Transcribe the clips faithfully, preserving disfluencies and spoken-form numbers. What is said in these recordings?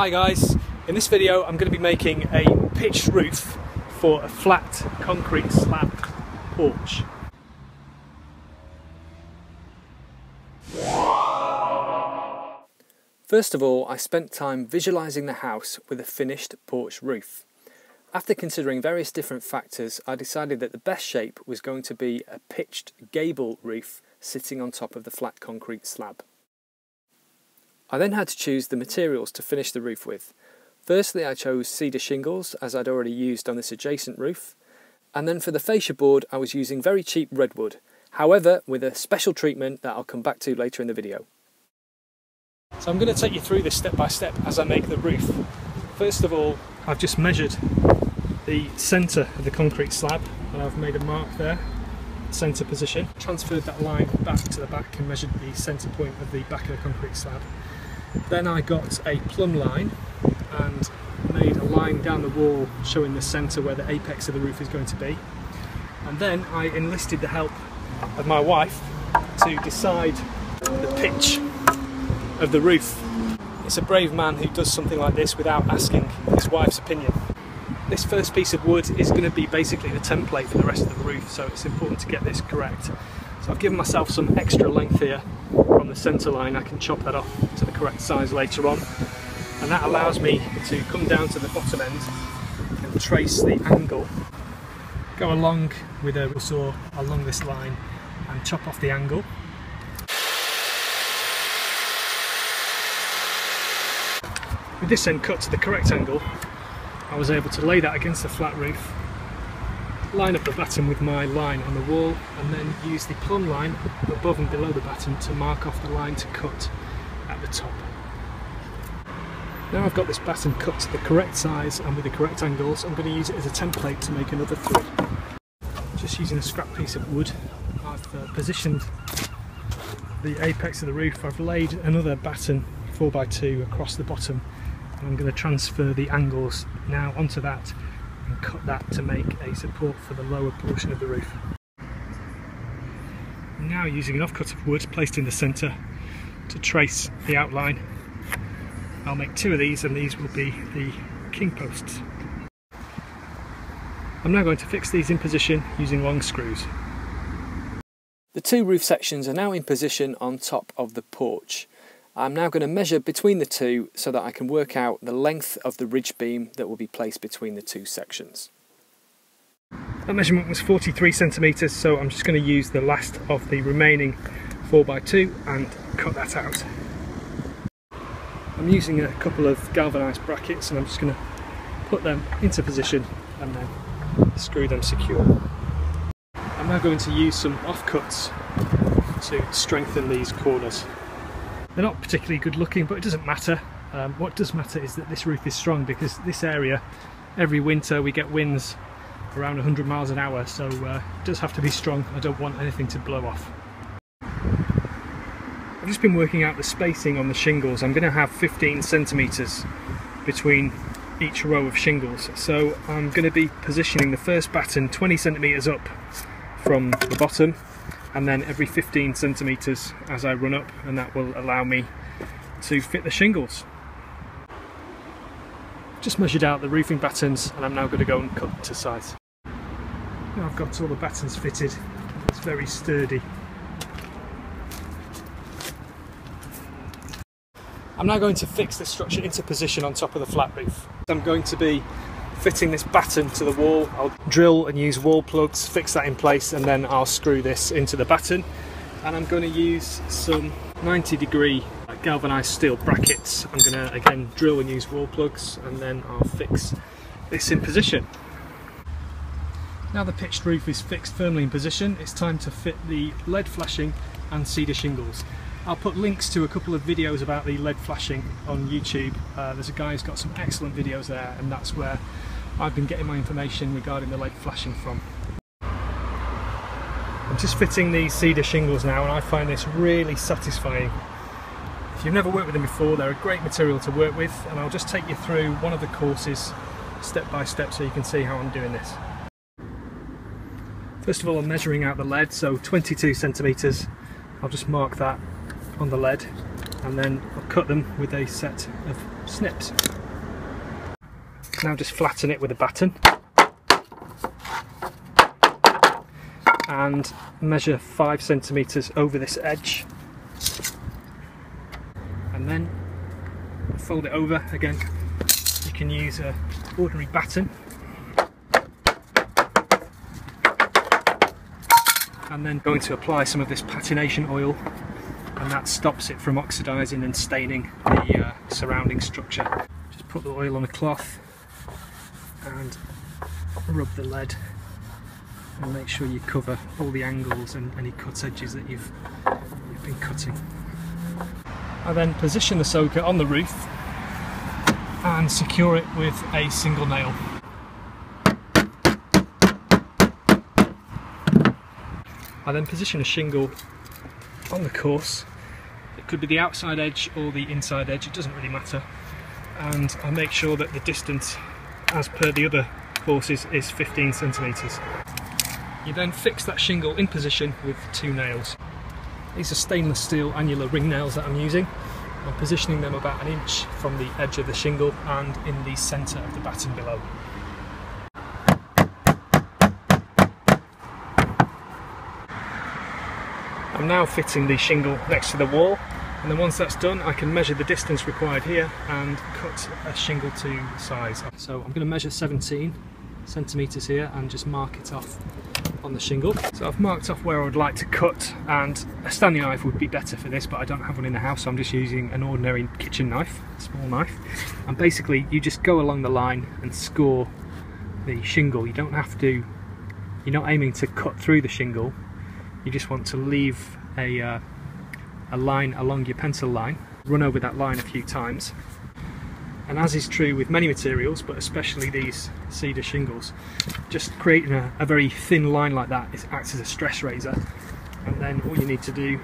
Hi guys, in this video I'm going to be making a pitched roof for a flat concrete slab porch. First of all, I spent time visualising the house with a finished porch roof. After considering various different factors, I decided that the best shape was going to be a pitched gable roof sitting on top of the flat concrete slab. I then had to choose the materials to finish the roof with. Firstly, I chose cedar shingles, as I'd already used on this adjacent roof, and then for the fascia board I was using very cheap redwood, however with a special treatment that I'll come back to later in the video. So I'm going to take you through this step by step as I make the roof. First of all, I've just measured the centre of the concrete slab and I've made a mark there, centre position. Transferred that line back to the back and measured the centre point of the back of the concrete slab. Then I got a plumb line and made a line down the wall showing the centre where the apex of the roof is going to be. And then I enlisted the help of my wife to decide the pitch of the roof. It's a brave man who does something like this without asking his wife's opinion. This first piece of wood is going to be basically the template for the rest of the roof, so it's important to get this correct. So I've given myself some extra length here from the centre line. I can chop that off to the correct size later on, and that allows me to come down to the bottom end and trace the angle. Go along with a saw along this line and chop off the angle. With this end cut to the correct angle, I was able to lay that against the flat roof, line up the batten with my line on the wall, and then use the plumb line above and below the batten to mark off the line to cut at the top. Now I've got this batten cut to the correct size and with the correct angles, I'm going to use it as a template to make another three. Just using a scrap piece of wood, I've uh, positioned the apex of the roof. I've laid another batten four by two across the bottom. I'm going to transfer the angles now onto that and cut that to make a support for the lower portion of the roof. Now using an offcut of wood placed in the centre to trace the outline. I'll make two of these and these will be the king posts. I'm now going to fix these in position using long screws. The two roof sections are now in position on top of the porch. I'm now going to measure between the two so that I can work out the length of the ridge beam that will be placed between the two sections. That measurement was forty-three centimetres, so I'm just going to use the last of the remaining four by two and cut that out. I'm using a couple of galvanised brackets and I'm just going to put them into position and then screw them secure. I'm now going to use some offcuts to strengthen these corners. They're not particularly good looking, but it doesn't matter. Um, what does matter is that this roof is strong, because this area, every winter we get winds around one hundred miles an hour, so uh, it does have to be strong. I don't want anything to blow off. I've just been working out the spacing on the shingles. I'm going to have fifteen centimetres between each row of shingles, so I'm going to be positioning the first batten twenty centimetres up from the bottom, and then every fifteen centimetres as I run up, and that will allow me to fit the shingles. Just measured out the roofing battens and I'm now going to go and cut to size. Now I've got all the battens fitted, it's very sturdy. I'm now going to fix this structure into position on top of the flat roof. I'm going to be fitting this batten to the wall. I'll drill and use wall plugs, fix that in place, and then I'll screw this into the batten. And I'm going to use some ninety degree galvanised steel brackets. I'm going to again drill and use wall plugs, and then I'll fix this in position. Now the pitched roof is fixed firmly in position, it's time to fit the lead flashing and cedar shingles. I'll put links to a couple of videos about the lead flashing on YouTube. Uh, there's a guy who's got some excellent videos there, and that's where I've been getting my information regarding the lead flashing from. I'm just fitting these cedar shingles now and I find this really satisfying. If you've never worked with them before, they're a great material to work with, and I'll just take you through one of the courses step by step so you can see how I'm doing this. First of all, I'm measuring out the lead, so twenty-two centimetres. I'll just mark that on the lead and then I'll cut them with a set of snips. Now just flatten it with a batten and measure five centimeters over this edge, and then fold it over again. You can use an ordinary batten and then going to apply some of this patination oil, and that stops it from oxidizing and staining the uh, surrounding structure. Just put the oil on a cloth and rub the lead, and make sure you cover all the angles and any cut edges that you've, you've been cutting. I then position the soaker on the roof and secure it with a single nail. I then position a shingle on the course. It could be the outside edge or the inside edge, it doesn't really matter. And I make sure that the distance, as per the other courses, is fifteen centimetres. You then fix that shingle in position with two nails. These are stainless steel annular ring nails that I'm using. I'm positioning them about an inch from the edge of the shingle and in the centre of the batten below. I'm now fitting the shingle next to the wall, and then once that's done I can measure the distance required here and cut a shingle to size. So I'm going to measure seventeen centimetres here and just mark it off on the shingle. So I've marked off where I would like to cut, and a Stanley knife would be better for this, but I don't have one in the house, so I'm just using an ordinary kitchen knife, a small knife. And basically you just go along the line and score the shingle. You don't have to, you're not aiming to cut through the shingle, you just want to leave a, uh, a line along your pencil line, run over that line a few times. And as is true with many materials, but especially these cedar shingles, just creating a, a very thin line like that is, acts as a stress raiser. And then all you need to do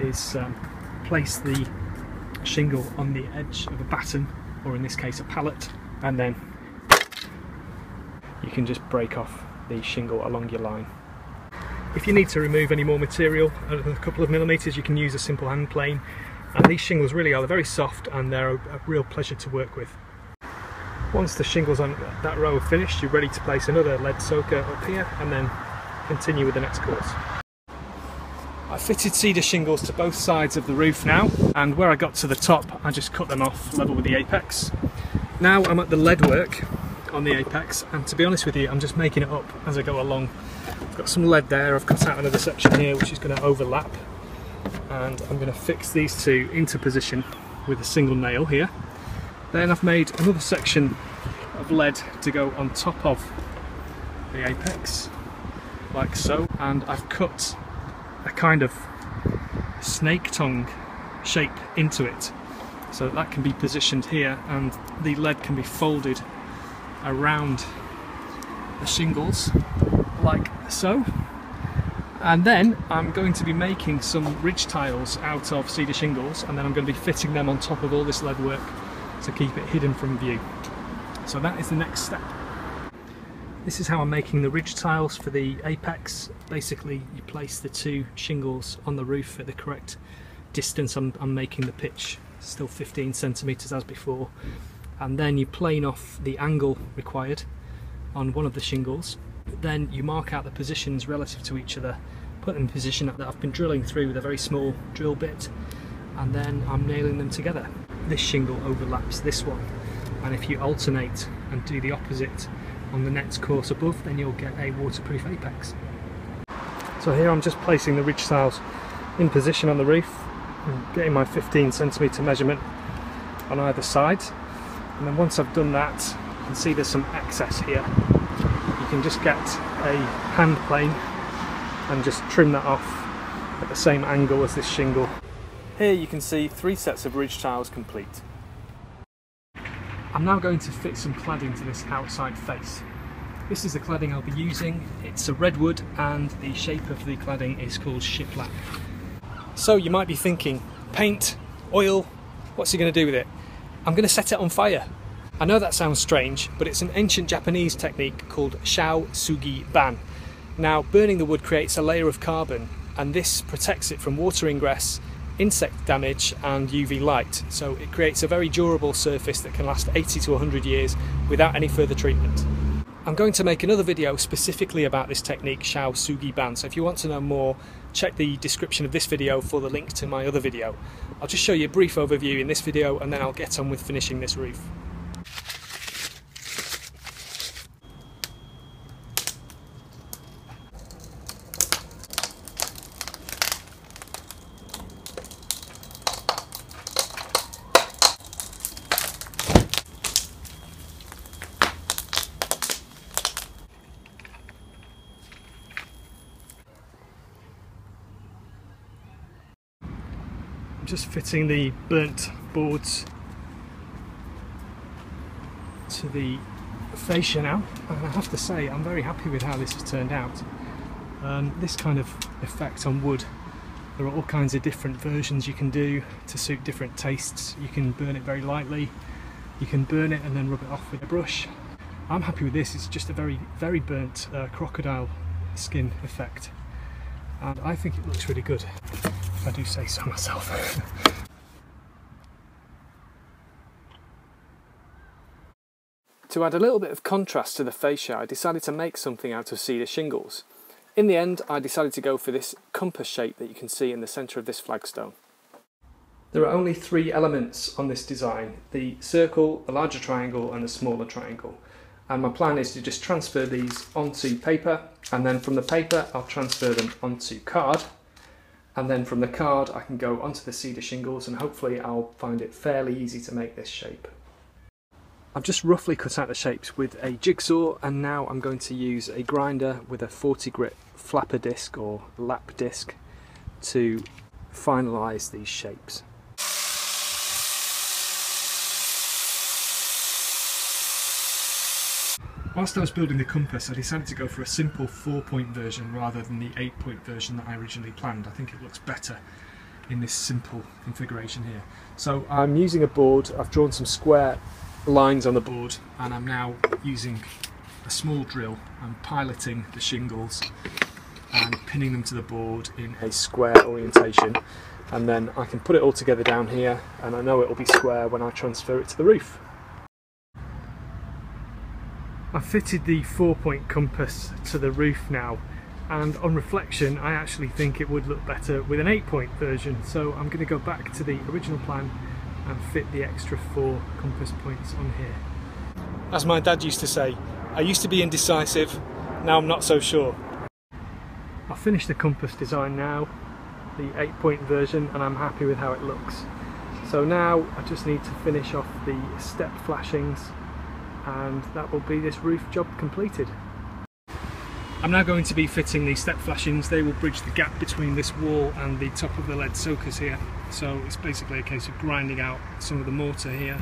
is um, place the shingle on the edge of a batten, or in this case a pallet, and then you can just break off the shingle along your line. If you need to remove any more material, a couple of millimetres, you can use a simple hand plane. And these shingles really are, they're very soft and they're a real pleasure to work with. Once the shingles on that row are finished, you're ready to place another lead soaker up here and then continue with the next course. I've fitted cedar shingles to both sides of the roof now, and where I got to the top I just cut them off level with the apex. Now I'm at the lead work on the apex, and to be honest with you I'm just making it up as I go along. I've got some lead there, I've cut out another section here which is going to overlap, and I'm going to fix these two into position with a single nail here. Then I've made another section of lead to go on top of the apex, like so, and I've cut a kind of snake tongue shape into it, so that, that can be positioned here and the lead can be folded around the shingles like so. And then I'm going to be making some ridge tiles out of cedar shingles, and then I'm going to be fitting them on top of all this lead work to keep it hidden from view. So that is the next step. This is how I'm making the ridge tiles for the apex. Basically you place the two shingles on the roof at the correct distance. I'm, I'm making the pitch still fifteen centimetres as before, and then you plane off the angle required on one of the shingles. Then you mark out the positions relative to each other, put them in position that I've been drilling through with a very small drill bit, and then I'm nailing them together. This shingle overlaps this one, and if you alternate and do the opposite on the next course above, then you'll get a waterproof apex. So here I'm just placing the ridge tiles in position on the roof, and getting my fifteen centimetre measurement on either side, and then once I've done that you can see there's some excess here. You can just get a hand plane and just trim that off at the same angle as this shingle. Here you can see three sets of ridge tiles complete. I'm now going to fit some cladding to this outside face. This is the cladding I'll be using. It's a redwood, and the shape of the cladding is called shiplap. So you might be thinking, paint, oil, what's he going to do with it? I'm going to set it on fire. I know that sounds strange, but it's an ancient Japanese technique called Shou Sugi Ban. Now, burning the wood creates a layer of carbon, and this protects it from water ingress, insect damage and U V light, so it creates a very durable surface that can last eighty to one hundred years without any further treatment. I'm going to make another video specifically about this technique, Shou Sugi Ban, so if you want to know more, check the description of this video for the link to my other video. I'll just show you a brief overview in this video and then I'll get on with finishing this roof. Just fitting the burnt boards to the fascia now, and I have to say I'm very happy with how this has turned out. Um, this kind of effect on wood, there are all kinds of different versions you can do to suit different tastes. You can burn it very lightly, you can burn it and then rub it off with a brush. I'm happy with this. It's just a very very burnt uh, crocodile skin effect, and I think it looks really good. I do say so myself. To add a little bit of contrast to the fascia, I decided to make something out of cedar shingles. In the end, I decided to go for this compass shape that you can see in the centre of this flagstone. There are only three elements on this design: the circle, the larger triangle and the smaller triangle. And my plan is to just transfer these onto paper, and then from the paper I'll transfer them onto card. And then from the card I can go onto the cedar shingles, and hopefully I'll find it fairly easy to make this shape. I've just roughly cut out the shapes with a jigsaw, and now I'm going to use a grinder with a forty grit flapper disc or lap disc to finalise these shapes. Whilst I was building the compass, I decided to go for a simple four point version rather than the eight point version that I originally planned. I think it looks better in this simple configuration here. So I'm using a board, I've drawn some square lines on the board, and I'm now using a small drill and piloting the shingles and pinning them to the board in a square orientation, and then I can put it all together down here, and I know it will be square when I transfer it to the roof. I've fitted the four point compass to the roof now, and on reflection I actually think it would look better with an eight point version, so I'm going to go back to the original plan and fit the extra four compass points on here. As my dad used to say, I used to be indecisive, now I'm not so sure. I've finished the compass design now, the eight point version, and I'm happy with how it looks. So now I just need to finish off the step flashings, and that will be this roof job completed. I'm now going to be fitting the step flashings. They will bridge the gap between this wall and the top of the lead soakers here, so it's basically a case of grinding out some of the mortar here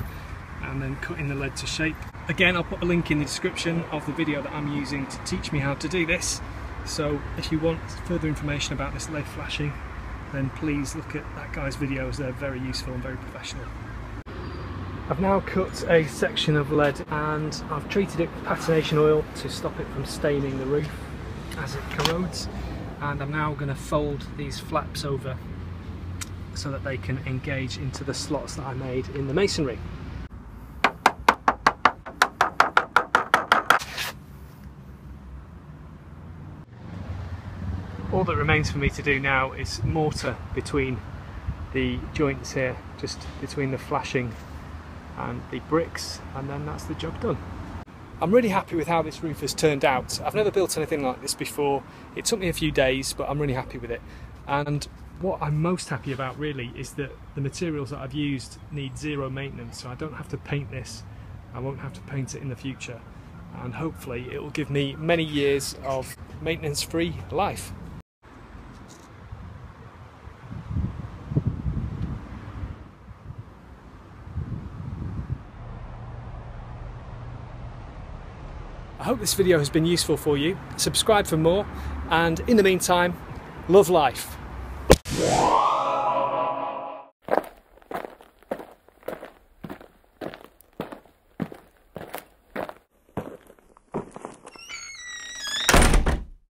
and then cutting the lead to shape. Again, I'll put a link in the description of the video that I'm using to teach me how to do this, so if you want further information about this lead flashing, then please look at that guy's videos. They're very useful and very professional. I've now cut a section of lead, and I've treated it with patination oil to stop it from staining the roof as it corrodes, and I'm now going to fold these flaps over so that they can engage into the slots that I made in the masonry. All that remains for me to do now is mortar between the joints here, just between the flashing and the bricks, and then that's the job done. I'm really happy with how this roof has turned out. I've never built anything like this before. It took me a few days, but I'm really happy with it. And what I'm most happy about really is that the materials that I've used need zero maintenance, so I don't have to paint this. I won't have to paint it in the future, and hopefully it will give me many years of maintenance-free life. I hope this video has been useful for you. Subscribe for more, and in the meantime, love life.